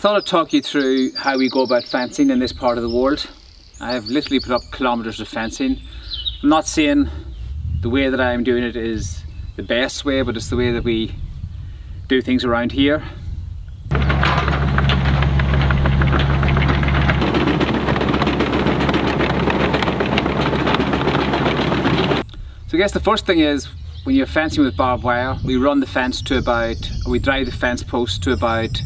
thought I'd talk you through how we go about fencing in this part of the world. I have literally put up kilometers of fencing. I'm not saying the way that I'm doing it is the best way, but it's the way that we do things around here. So I guess the first thing is, when you're fencing with barbed wire, we drive the fence post to about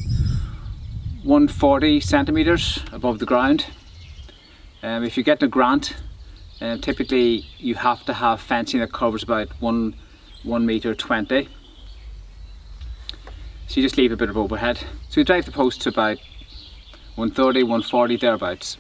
140 centimeters above the ground. If you're getting a grant, typically you have to have fencing that covers about 1.20 meters. So you just leave a bit of overhead. So you drive the post to about 130, 140, thereabouts.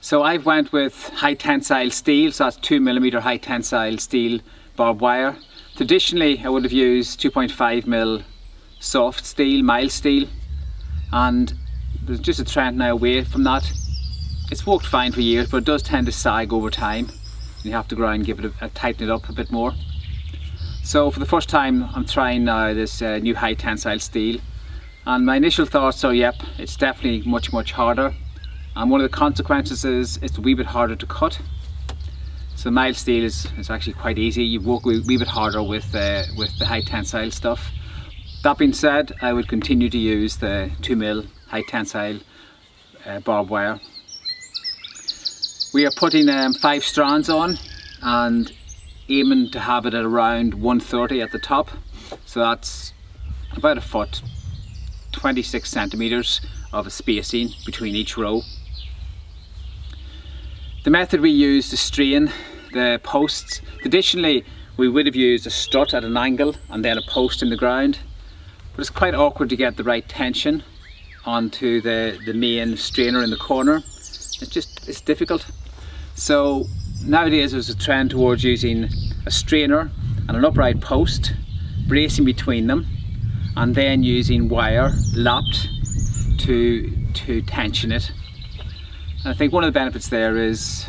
So I've went with high tensile steel, so that's 2mm high tensile steel barbed wire. Traditionally I would have used 2.5mm soft steel, mild steel, and there's just a trend now away from that. It's worked fine for years, but it does tend to sag over time. You have to go around and give it tighten it up a bit more. So for the first time I'm trying now this new high tensile steel, and my initial thoughts are, yep, it's definitely much harder. And one of the consequences is it's a wee bit harder to cut. So mild steel is actually quite easy. You work a wee bit harder with the high tensile stuff. That being said, I would continue to use the 2mm high tensile barbed wire. We are putting 5 strands on and aiming to have it at around 130 at the top. So that's about a foot, 26 centimeters of a spacing between each row. The method we use to strain the posts, traditionally we would have used a strut at an angle and then a post in the ground, but it's quite awkward to get the right tension onto the main strainer in the corner. It's difficult. So nowadays there's a trend towards using a strainer and an upright post, bracing between them, and then using wire lapped to tension it. And I think one of the benefits there is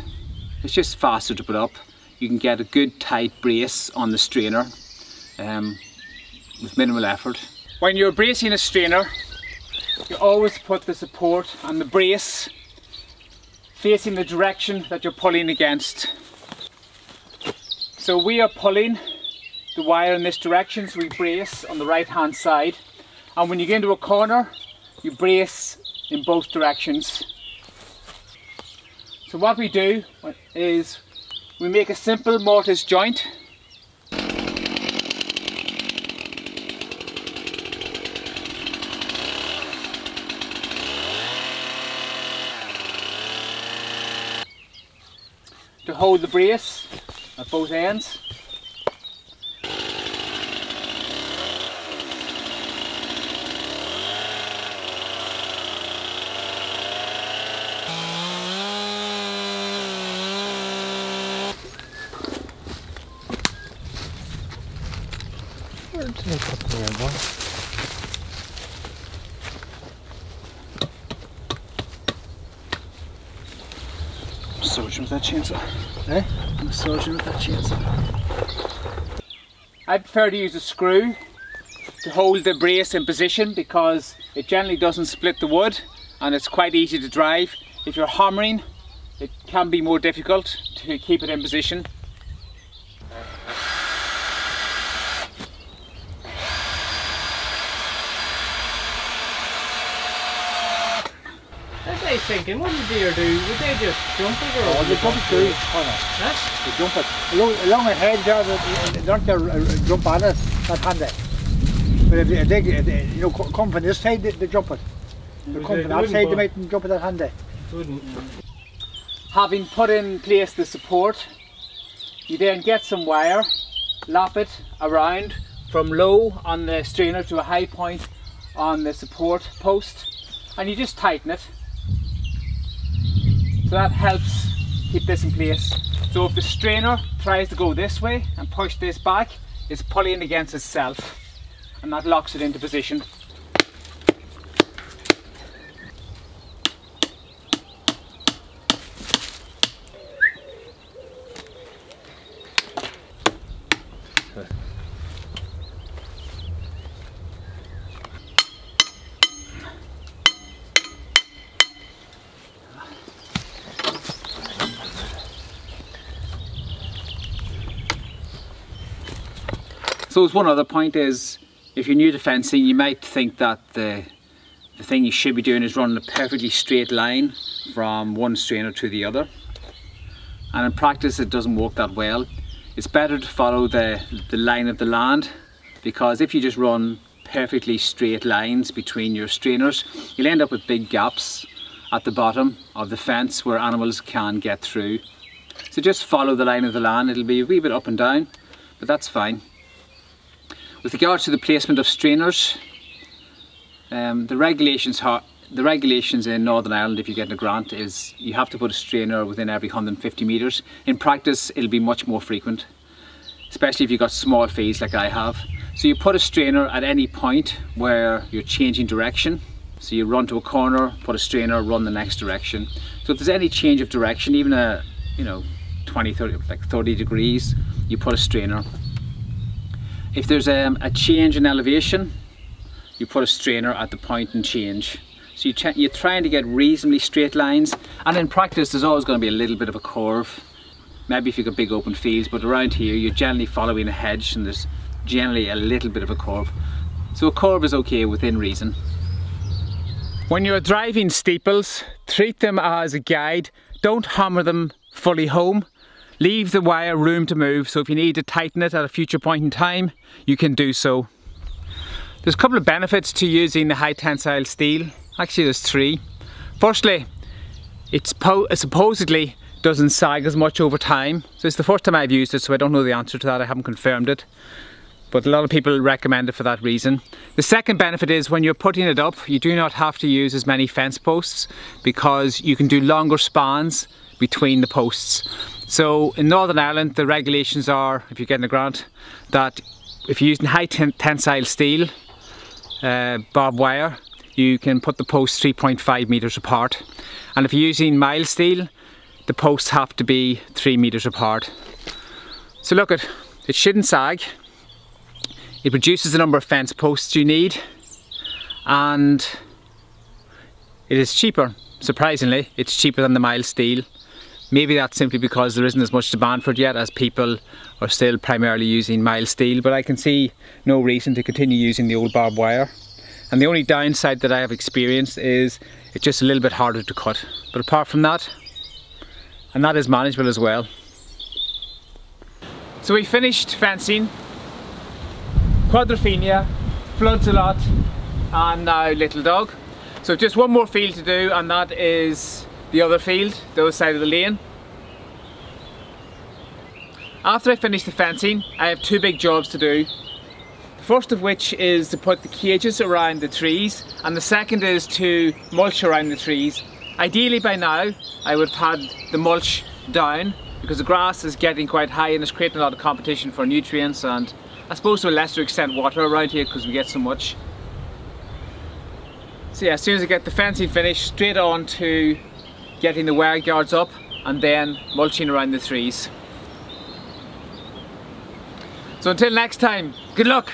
it's just faster to put up. You can get a good tight brace on the strainer with minimal effort. When you're bracing a strainer, you always put the support and the brace facing the direction that you're pulling against. So we are pulling the wire in this direction, so we brace on the right hand side, and when you get into a corner you brace in both directions. So what we do is we make a simple mortise joint. hold the brace at both ends. Massaging with that chainsaw. Eh? Massaging with that chainsaw. I prefer to use a screw to hold the brace in position because it generally doesn't split the wood and it's quite easy to drive. If you're hammering, it can be more difficult to keep it in position. I was thinking, what would they do? Would they just jump it or? Oh, they jump it too. Oh, no. Huh? They jump it. Along the head there, they don't jump at it, that hand there. But if they you know, come from this side, they jump it. They come from that side, they might jump at that hand there. Wouldn't. Having put in place the support, you then get some wire, lap it around from low on the strainer to a high point on the support post, and you just tighten it. So that helps keep this in place. So if the strainer tries to go this way and push this back, it's pulling against itself and that locks it into position. So one other point is, if you're new to fencing, you might think that the thing you should be doing is running a perfectly straight line from one strainer to the other. And in practice it doesn't work that well. It's better to follow the line of the land, because if you just run perfectly straight lines between your strainers, you'll end up with big gaps at the bottom of the fence where animals can get through. So just follow the line of the land. It'll be a wee bit up and down, but that's fine. With regards to the placement of strainers, the regulations in Northern Ireland, if you get a grant, is you have to put a strainer within every 150 metres. In practice, it'll be much more frequent, especially if you've got small fields like I have. So you put a strainer at any point where you're changing direction. So you run to a corner, put a strainer, run the next direction. So if there's any change of direction, even a 30 degrees, you put a strainer. If there's a change in elevation, you put a strainer at the point and change. So you're trying to get reasonably straight lines, and in practice there's always going to be a little bit of a curve. Maybe if you've got big open fields, but around here you're generally following a hedge and there's generally a little bit of a curve. So a curve is okay within reason. When you're driving steeples, treat them as a guide. Don't hammer them fully home. Leave the wire room to move, so if you need to tighten it at a future point in time, you can do so. There's a couple of benefits to using the high tensile steel. Actually, there's three. Firstly, it supposedly doesn't sag as much over time. So it's the first time I've used it, so I don't know the answer to that. I haven't confirmed it. But a lot of people recommend it for that reason. The second benefit is when you're putting it up, you do not have to use as many fence posts because you can do longer spans between the posts. So in Northern Ireland the regulations are, if you're getting a grant, that if you're using high tensile steel barbed wire, you can put the posts 3.5 metres apart, and if you're using mild steel the posts have to be 3 metres apart. So look, it shouldn't sag, it reduces the number of fence posts you need, and it is cheaper. Surprisingly, it's cheaper than the mild steel. Maybe that's simply because there isn't as much demand for it yet, as people are still primarily using mild steel, but I can see no reason to continue using the old barbed wire. And the only downside that I have experienced is it's just a little bit harder to cut. But apart from that, and that is manageable as well. So we finished fencing. Quadrophenia, floods a lot, and now Little Dog. So just one more field to do, and that is the other field, the other side of the lane. After I finish the fencing, I have two big jobs to do. The first of which is to put the cages around the trees, and the second is to mulch around the trees. Ideally by now I would have had the mulch down, because the grass is getting quite high and it's creating a lot of competition for nutrients, and I suppose to a lesser extent water around here because we get so much. So yeah, as soon as I get the fencing finished, straight on to getting the wire guards up and then mulching around the trees. So until next time, good luck!